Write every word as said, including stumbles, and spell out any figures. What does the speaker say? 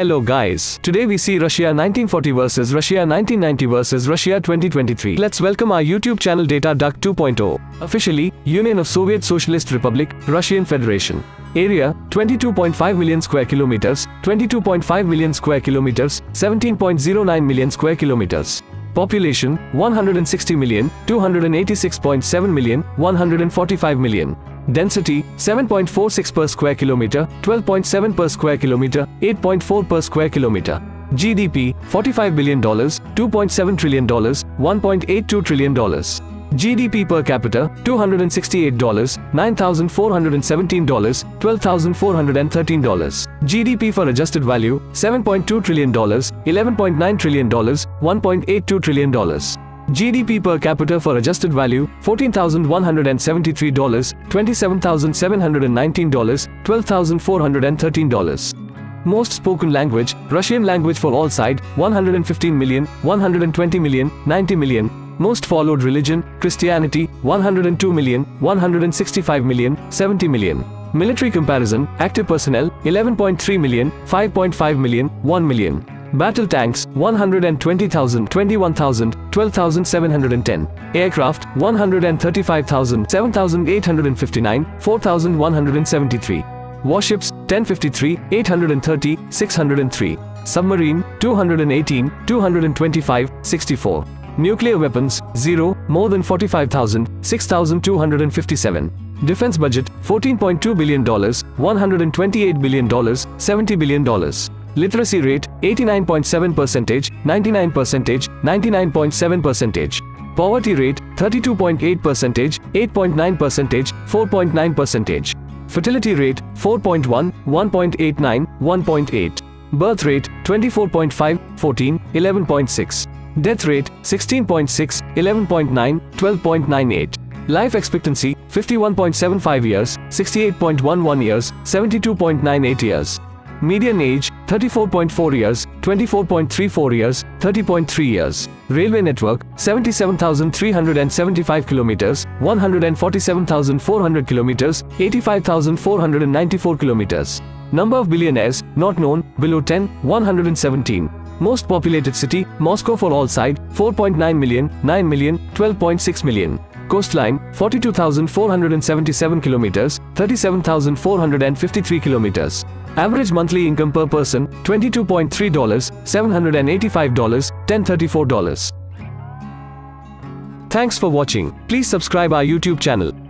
Hello guys, today we see Russia nineteen forty versus Russia nineteen ninety versus Russia twenty twenty-three. Let's welcome our YouTube channel Data Duck two point oh. Officially, Union of Soviet Socialist Republic, Russian Federation. Area, twenty-two point five million square kilometers, twenty-two point five million square kilometers, seventeen point zero nine million square kilometers. Population, one hundred sixty million, two hundred eighty-six point seven million, one hundred forty-five million. Density, seven point four six per square kilometer, twelve point seven per square kilometer, eight point four per square kilometer. G D P, forty-five billion dollars, two point seven trillion dollars, one point eight two trillion dollars. G D P per capita, two hundred sixty-eight dollars, nine thousand four hundred seventeen dollars, twelve thousand four hundred thirteen dollars. G D P for adjusted value, seven point two trillion dollars, eleven point nine trillion dollars, one point eight two trillion dollars. G D P per capita for adjusted value, fourteen thousand one hundred seventy-three dollars, twenty-seven thousand seven hundred nineteen dollars, twelve thousand four hundred thirteen dollars. Most spoken language, Russian language for all side, one hundred fifteen million, one hundred twenty million, ninety million. Most followed religion, Christianity, one hundred two million, one hundred sixty-five million, seventy million. Military comparison, active personnel, eleven point three million, five point five million, one million. Battle tanks, one hundred twenty thousand, twenty-one thousand, twelve thousand seven hundred ten. Aircraft, one hundred thirty-five thousand, seven thousand eight hundred fifty-nine, four thousand one hundred seventy-three. Warships, ten fifty-three, eight hundred thirty, six hundred three. Submarine, two hundred eighteen, two hundred twenty-five, sixty-four. Nuclear weapons, zero, more than forty-five thousand, six thousand two hundred fifty-seven. Defense budget, fourteen point two billion dollars, one hundred twenty-eight billion dollars, seventy billion dollars. Literacy rate, eighty-nine point seven percent, ninety-nine percent, ninety-nine point seven percent. Poverty rate, thirty-two point eight percent, eight point nine percent, four point nine percent. Fertility rate, four point one, one point eight nine, one point eight. Birth rate, twenty-four point five, fourteen, eleven point six. Death rate, sixteen point six, eleven point nine, twelve point nine eight. Life expectancy, fifty-one point seven five years, sixty-eight point one one years, seventy-two point nine eight years. Median age, thirty-four point four years, twenty-four point three four years, thirty point three years. Railway network, seventy-seven thousand three hundred seventy-five kilometers, one hundred forty-seven thousand four hundred kilometers, eighty-five thousand four hundred ninety-four kilometers. Number of billionaires, not known, below ten, one hundred seventeen. Most populated city, Moscow for all side, four point nine million, nine million, twelve point six million. Coastline, forty-two thousand four hundred seventy-seven kilometers, thirty-seven thousand four hundred fifty-three kilometers. Average monthly income per person, twenty-two point three dollars, seven hundred eighty-five dollars, one thousand thirty-four dollars. Thanks for watching. Please subscribe our YouTube channel.